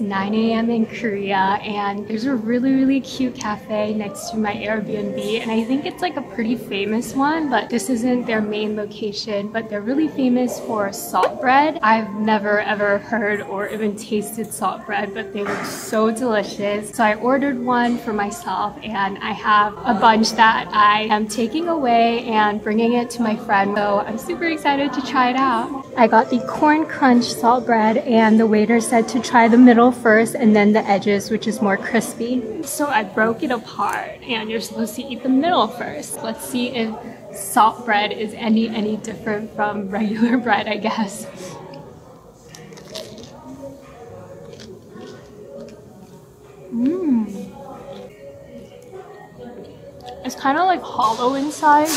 It's 9 a.m. in Korea, and there's a really cute cafe next to my Airbnb, and I think it's like a pretty famous one, but this isn't their main location, but they're really famous for salt bread. I've never ever heard or even tasted salt bread, but they look so delicious. So I ordered one for myself, and I have a bunch that I am taking away and bringing it to my friend, so I'm super excited to try it out. I got the corn crunch salt bread, and the waiter said to try the middle first and then the edges, which is more crispy. So I broke it apart, and you're supposed to eat the middle first. Let's see if salt bread is any different from regular bread, I guess. It's kind of like hollow inside,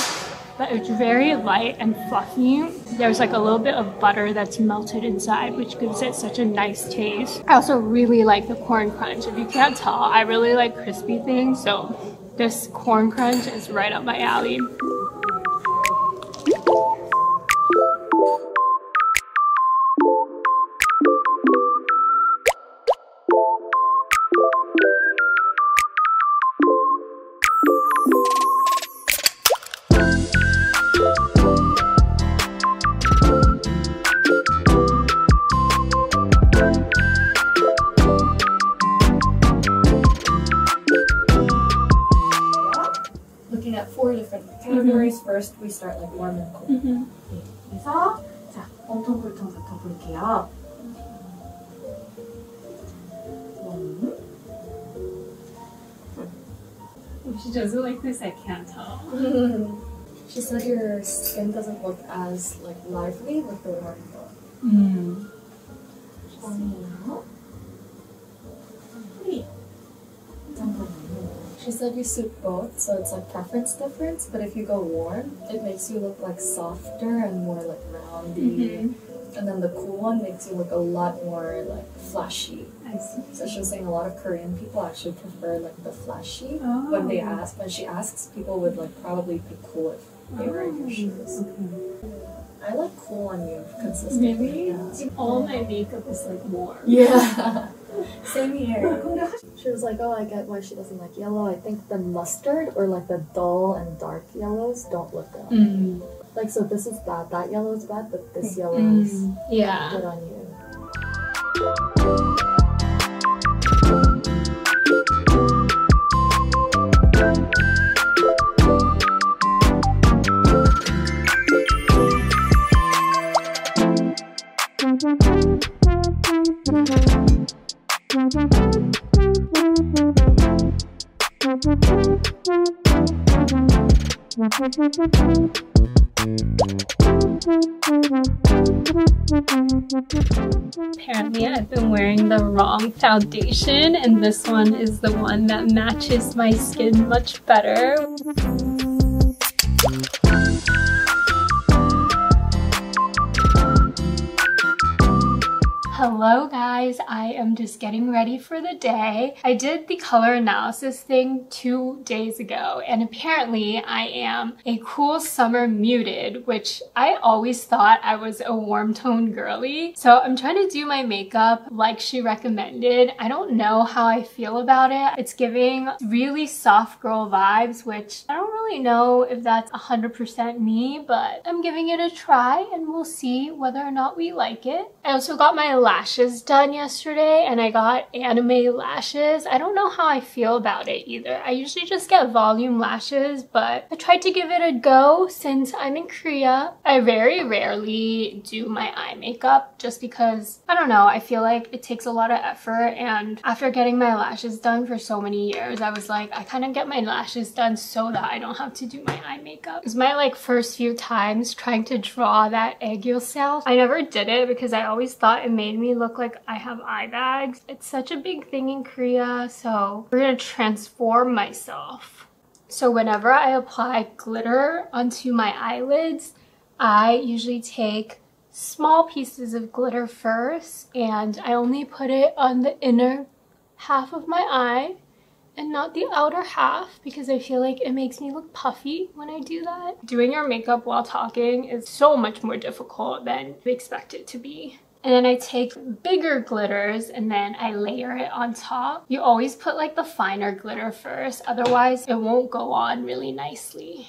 but it's very light and fluffy. There's like a little bit of butter that's melted inside, which gives it such a nice taste. I also really like the corn crunch. If you can't tell, I really like crispy things, so this corn crunch is right up my alley. Looking at four different categories. First, we start like warm and cold. 그래서 자, 온통불통부터 볼게요. If she doesn't like this, I can't tell. She said your skin doesn't look as like lively with the warm though. She said you suit both, so it's like preference difference, but if you go warm, it makes you look like softer and more like roundy. And then the cool one makes you look a lot more like flashy. I see. So she was saying a lot of Korean people actually prefer like the flashy. When she asks, people would like probably be cool if they were in your shoes. I like cool on you consistently. Really? Yeah. All my makeup is like warm. Yeah. Same here. She was like, oh, I get why she doesn't like yellow. I think the mustard or like the dull and dark yellows don't look good. Like, so this is bad, that yellow is bad, but this yellow is good on you. Apparently I've been wearing the wrong foundation, and this one is the one that matches my skin much better. Hello guys, I am just getting ready for the day. I did the color analysis thing 2 days ago, and apparently I am a cool summer muted, which I always thought I was a warm tone girly. So I'm trying to do my makeup like she recommended. I don't know how I feel about it. It's giving really soft girl vibes, which I don't really know if that's 100% me, but I'm giving it a try and we'll see whether or not we like it. I also got my lashes done yesterday, and I got anime lashes. I don't know how I feel about it either. I usually just get volume lashes, but I tried to give it a go since I'm in Korea. I very rarely do my eye makeup just because, I don't know, I feel like it takes a lot of effort, and after getting my lashes done for so many years, I was like, I kind of get my lashes done so that I don't have to do my eye makeup. It was my like first few times trying to draw that egg yourself. I never did it because I always thought it made me look like I have eye bags. It's such a big thing in Korea, so we're gonna transform myself. So whenever I apply glitter onto my eyelids, I usually take small pieces of glitter first, and I only put it on the inner half of my eye and not the outer half, because I feel like it makes me look puffy when I do that. Doing your makeup while talking is so much more difficult than you expect it to be. And then I take bigger glitters and then I layer it on top. You always put like the finer glitter first, otherwise it won't go on really nicely.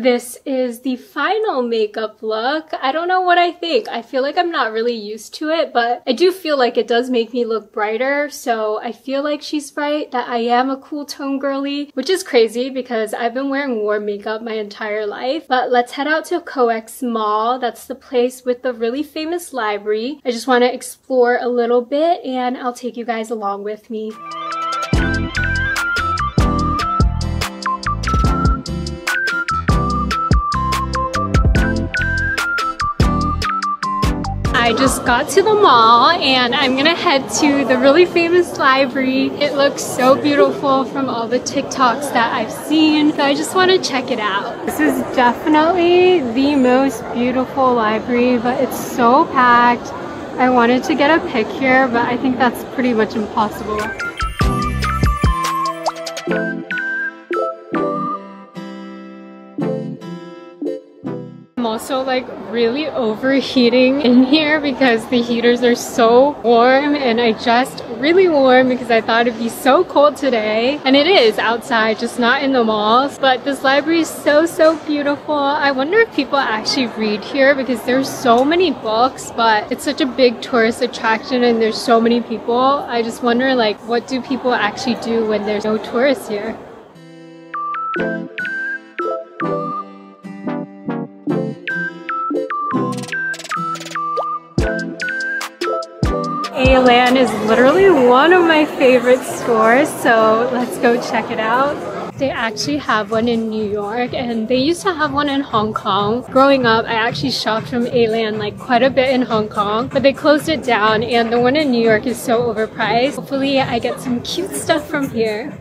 This is the final makeup look. I don't know what I think. I feel like I'm not really used to it, but I do feel like it does make me look brighter. So I feel like she's right that I am a cool tone girly, which is crazy because I've been wearing warm makeup my entire life. But let's head out to Coex Mall. That's the place with the really famous library. I just want to explore a little bit and I'll take you guys along with me. I just got to the mall and I'm gonna head to the really famous library. It looks so beautiful from all the TikToks that I've seen, so I just want to check it out. This is definitely the most beautiful library, but it's so packed. I wanted to get a pic here, but I think that's pretty much impossible. I'm also like really overheating in here because the heaters are so warm, and I just really warm because I thought it'd be so cold today, and it is outside, just not in the malls. But this library is so beautiful. I wonder if people actually read here because there's so many books, but it's such a big tourist attraction and there's so many people. I just wonder like what do people actually do when there's no tourists here. A-Land is literally one of my favorite stores, so let's go check it out. They actually have one in New York and they used to have one in Hong Kong. Growing up, I actually shopped from A-Land like quite a bit in Hong Kong, but they closed it down and the one in New York is so overpriced. Hopefully I get some cute stuff from here.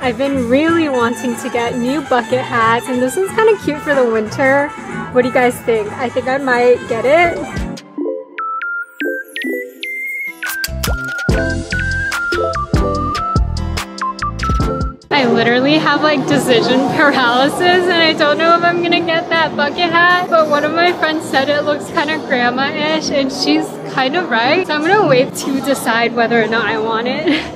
I've been really wanting to get new bucket hats, and this one's kind of cute for the winter. What do you guys think? I think I might get it. I literally have like decision paralysis and I don't know if I'm gonna get that bucket hat, but one of my friends said it looks kind of grandma-ish and she's kind of right. So I'm gonna wait to decide whether or not I want it.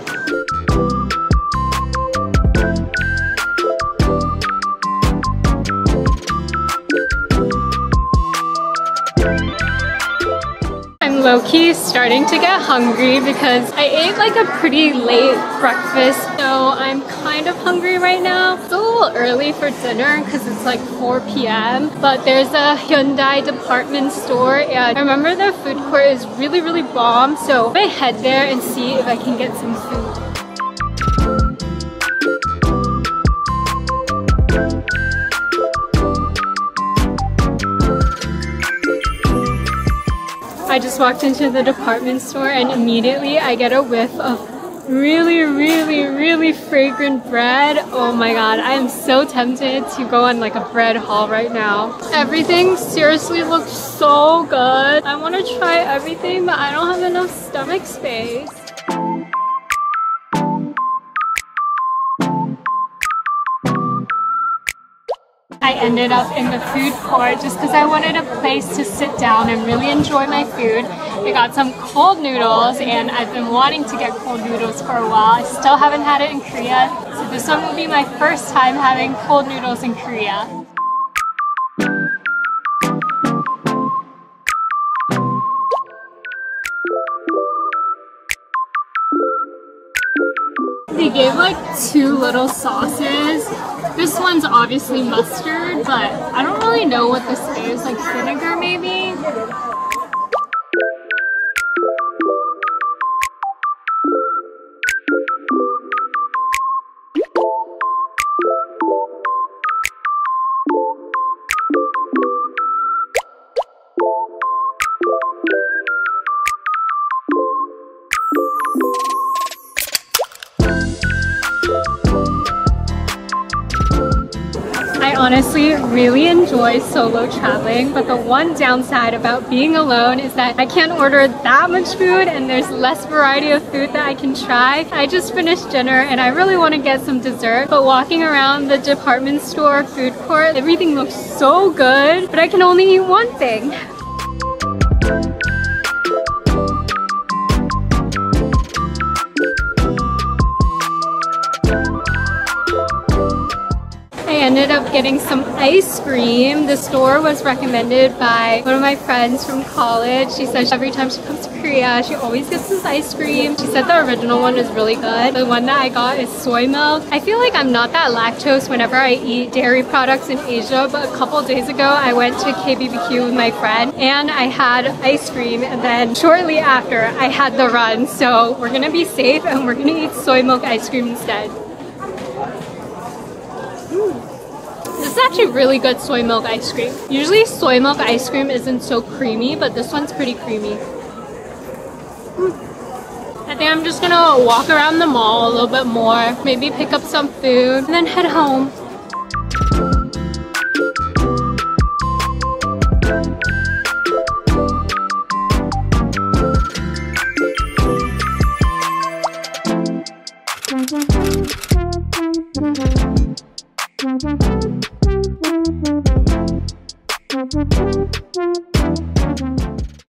Low-key starting to get hungry because I ate like a pretty late breakfast, so I'm kind of hungry right now. It's a little early for dinner because it's like 4 p.m. but there's a Hyundai department store and I remember the food court is really bomb, so I'm gonna head there and see if I can get some food. I just walked into the department store and immediately I get a whiff of really fragrant bread. Oh my god, I am so tempted to go on like a bread haul right now. Everything seriously looks so good. I want to try everything, but I don't have enough stomach space. I ended up in the food court just because I wanted a place to sit down and really enjoy my food. I got some cold noodles and I've been wanting to get cold noodles for a while. I still haven't had it in Korea, so this one will be my first time having cold noodles in Korea. They gave like 2 little sauces. This one's obviously mustard, but I don't really know what this is, like vinegar maybe? I honestly really enjoy solo traveling, but the one downside about being alone is that I can't order that much food and there's less variety of food that I can try. I just finished dinner and I really want to get some dessert, but walking around the department store food court, everything looks so good, but I can only eat one thing. I ended up getting some ice cream. The store was recommended by one of my friends from college. She says every time she comes to Korea, she always gets this ice cream. She said the original one is really good. The one that I got is soy milk. I feel like I'm not that lactose whenever I eat dairy products in Asia, but a couple days ago I went to KBBQ with my friend and I had ice cream, and then shortly after I had the run. So we're gonna be safe and we're gonna eat soy milk ice cream instead. This is actually really good soy milk ice cream. Usually soy milk ice cream isn't so creamy, but this one's pretty creamy. I think I'm just gonna walk around the mall a little bit more, maybe pick up some food, and then head home.